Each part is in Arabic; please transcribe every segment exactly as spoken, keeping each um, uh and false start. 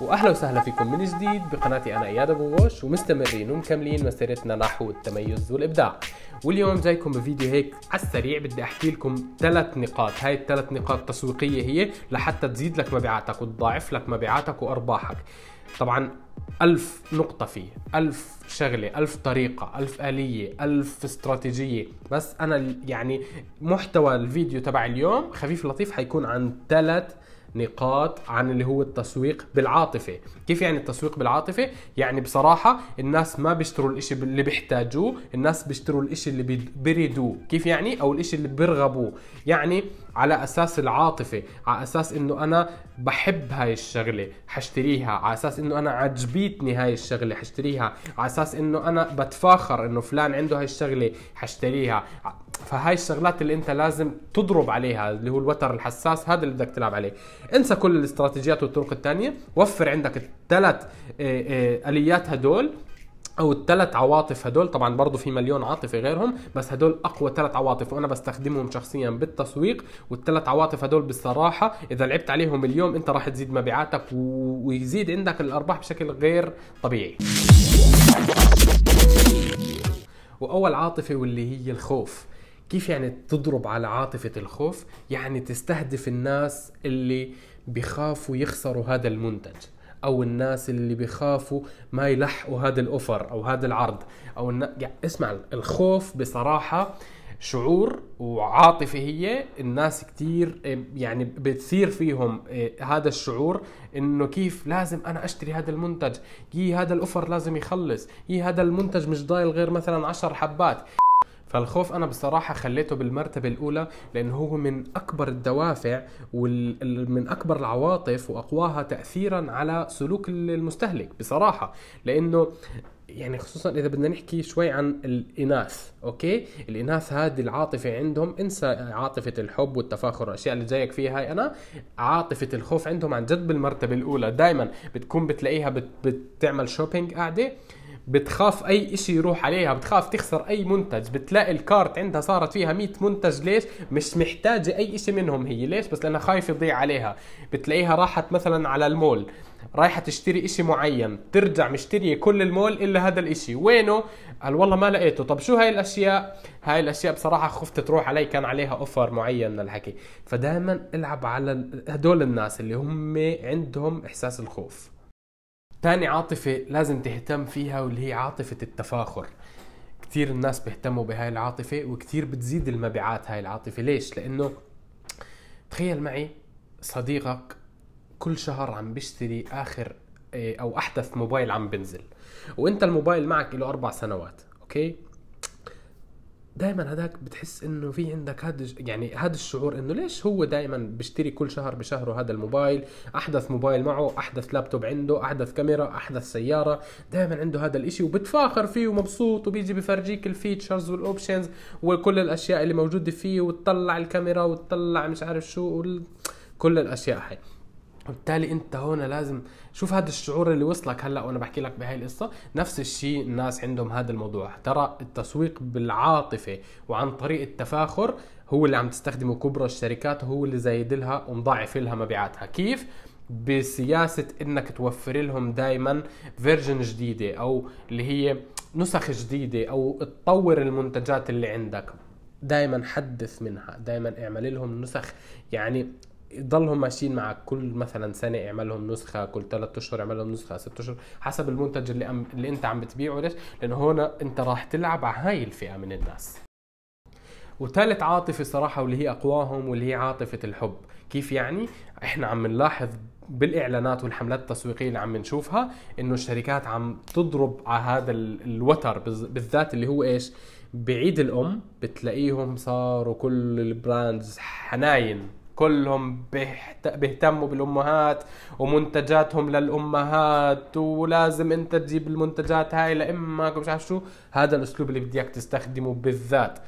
واهلا وسهلا فيكم من جديد بقناتي انا اياد ابو غوش، ومستمرين ومكملين مسيرتنا نحو التميز والابداع. واليوم جايكم بفيديو هيك على السريع، بدي احكي لكم ثلاث نقاط، هاي الثلاث نقاط تسويقيه هي لحتى تزيد لك مبيعاتك وتضاعف لك مبيعاتك وارباحك. طبعا ألف نقطة فيه، ألف شغلة، ألف طريقة، ألف آلية، ألف استراتيجية، بس أنا يعني محتوى الفيديو تبع اليوم خفيف لطيف حيكون عن ثلاث نقاط عن اللي هو التسويق بالعاطفة. كيف يعني التسويق بالعاطفة؟ يعني بصراحة الناس ما بيشتروا الاشي اللي بيحتاجوه، الناس بيشتروا الاشي اللي بيريدوه. كيف يعني؟ او الاشي اللي بيرغبوه، يعني على اساس العاطفة، على اساس انه انا بحب هاي الشغلة حشتريها، على اساس انه انا عجبتني هاي الشغلة حشتريها، على اساس انه انا بتفاخر انه فلان عنده هاي الشغلة حشتريها. فهاي الشغلات اللي انت لازم تضرب عليها، اللي هو الوتر الحساس هذا اللي بدك تلعب عليه. انسى كل الاستراتيجيات والطرق الثانية، وفر عندك الثلاث آليات هدول او الثلاث عواطف هدول. طبعا برضو في مليون عاطفة غيرهم، بس هدول اقوى ثلاث عواطف وانا بستخدمهم شخصيا بالتسويق. والثلاث عواطف هدول بصراحة اذا لعبت عليهم اليوم انت راح تزيد مبيعاتك ويزيد عندك الارباح بشكل غير طبيعي. واول عاطفة واللي هي الخوف. كيف يعني تضرب على عاطفة الخوف؟ يعني تستهدف الناس اللي بخافوا يخسروا هذا المنتج، او الناس اللي بخافوا ما يلحقوا هذا الاوفر او هذا العرض، او النا... يعني اسمع، الخوف بصراحة شعور وعاطفة هي الناس كتير يعني بتصير فيهم هذا الشعور انه كيف لازم انا اشتري هذا المنتج، يي هذا الاوفر لازم يخلص، يي هذا المنتج مش ضايل غير مثلا عشر حبات. فالخوف أنا بصراحة خليته بالمرتبة الأولى، لأنه هو من أكبر الدوافع ومن أكبر العواطف وأقواها تأثيرا على سلوك المستهلك بصراحة. لأنه يعني خصوصا إذا بدنا نحكي شوي عن الإناث، أوكي؟ الإناث هذه العاطفة عندهم، انسى عاطفة الحب والتفاخر والأشياء اللي جايك فيها هاي، أنا عاطفة الخوف عندهم عن جد بالمرتبة الأولى. دائما بتكون بتلاقيها بت... بتعمل شوبينج قاعدة، بتخاف اي اشي يروح عليها، بتخاف تخسر اي منتج، بتلاقي الكارت عندها صارت فيها مية منتج. ليش؟ مش محتاجة اي اشي منهم هي، ليش؟ بس لانها خايفة يضيع عليها. بتلاقيها راحت مثلا على المول، رايحة تشتري اشي معين، ترجع مشترية كل المول الا هذا الاشي، وينه؟ قال والله ما لقيته. طب شو هاي الاشياء؟ هاي الاشياء بصراحة خفت تروح علي، كان عليها اوفر معين من الحكي. فدائما العب على هدول الناس اللي هم عندهم احساس الخوف. ثاني عاطفة لازم تهتم فيها واللي هي عاطفة التفاخر. كثير الناس بيهتموا بهاي العاطفة وكثير بتزيد المبيعات هاي العاطفة. ليش؟ لأنه تخيل معي صديقك كل شهر عم بيشتري آخر أو أحدث موبايل عم بنزل، وأنت الموبايل معك له أربع سنوات، أوكي؟ دائما هذاك بتحس انه في عندك هذا، يعني هذا الشعور انه ليش هو دائما بيشتري كل شهر بشهره هذا الموبايل، احدث موبايل معه، احدث لابتوب عنده، احدث كاميرا، احدث سياره، دائما عنده هذا الاشي وبتفاخر فيه ومبسوط، وبيجي بفرجيك الفيتشرز والاوبشنز وكل الاشياء اللي موجوده فيه، وتطلع الكاميرا وتطلع مش عارف شو وال... كل الاشياء هاي. وبالتالي انت هون لازم شوف هذا الشعور اللي وصلك هلا وانا بحكي لك بهاي القصه. نفس الشيء الناس عندهم هذا الموضوع، ترى التسويق بالعاطفه وعن طريق التفاخر هو اللي عم تستخدمه كبرى الشركات، وهو اللي زايد لها ومضاعف لها مبيعاتها. كيف؟ بسياسه انك توفر لهم دائما فيرجن جديده، او اللي هي نسخ جديده، او تطور المنتجات اللي عندك، دائما حدث منها، دائما اعمل لهم نسخ، يعني يضلهم ماشيين معك. كل مثلا سنه اعمل لهم نسخه، كل ثلاث اشهر اعمل لهم نسخه، ست اشهر، حسب المنتج اللي أم... اللي انت عم بتبيعه. ليش؟ لانه هون انت راح تلعب على هاي الفئه من الناس. وثالث عاطفه صراحه واللي هي اقواهم واللي هي عاطفه الحب. كيف يعني؟ احنا عم نلاحظ بالاعلانات والحملات التسويقيه اللي عم نشوفها انه الشركات عم تضرب على هذا الوتر بالذات، اللي هو ايش؟ بعيد الام بتلاقيهم صاروا كل البراندز حناين، كلهم بيهتموا بالامهات ومنتجاتهم للامهات، ولازم انت تجيب المنتجات هاي لامك ومش عارف شو. هذا الاسلوب اللي بدي اياك تستخدمه بالذات.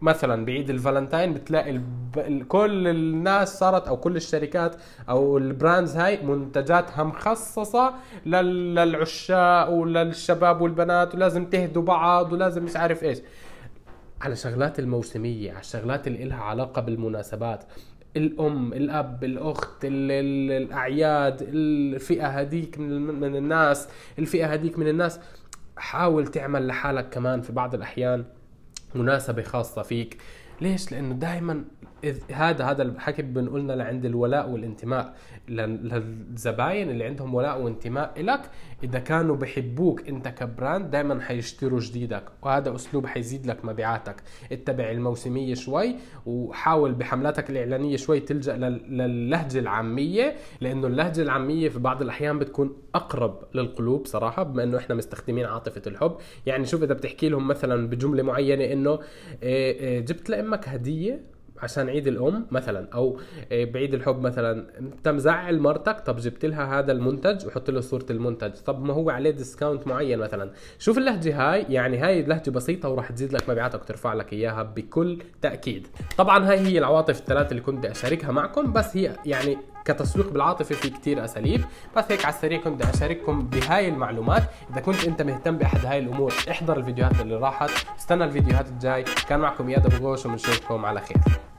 مثلا بعيد الفالنتاين بتلاقي الب... كل الناس صارت، او كل الشركات او البراندز هاي منتجاتها مخصصه لل... للعشاق وللشباب والبنات، ولازم تهدوا بعض، ولازم مش عارف ايش، على شغلات الموسميه، على الشغلات اللي لها علاقه بالمناسبات. الأم، الأب، الأخت، الأعياد، الفئة هذيك من الناس، الفئة هذيك من الناس. حاول تعمل لحالك كمان في بعض الأحيان مناسبة خاصة فيك. ليش؟ لأنه دائما هذا هذا الحكي بنقولنا لعند الولاء والانتماء، للزباين اللي عندهم ولاء وانتماء إلك، إذا كانوا بحبوك أنت كبراند دائما حيشتروا جديدك، وهذا أسلوب حيزيد لك مبيعاتك. اتبع الموسمية شوي، وحاول بحملاتك الإعلانية شوي تلجأ للهجة العامية، لأنه اللهجة العامية في بعض الأحيان بتكون أقرب للقلوب صراحة، بما أنه إحنا مستخدمين عاطفة الحب. يعني شوف إذا بتحكي لهم مثلا بجملة معينة إنه جبت لأمك هدية عشان عيد الام مثلا، او بعيد الحب مثلا، انت مزعل مرتك، طب جبت لها هذا المنتج وحط له صوره المنتج، طب ما هو عليه ديسكاونت معين مثلا. شوف اللهجه هاي، يعني هاي لهجه بسيطه وراح تزيد لك مبيعاتك وترفع لك اياها بكل تاكيد. طبعا هاي هي العواطف الثلاثه اللي كنت بدي اشاركها معكم، بس هي يعني كتسويق بالعاطفه في كثير اساليب، بس هيك على السريع كنت بدي اشارككم بهاي المعلومات. اذا كنت انت مهتم باحد هاي الامور احضر الفيديوهات اللي راحت، استنى الفيديوهات الجاي. كان معكم اياد ابو غوش، وبنشوفكم على خير.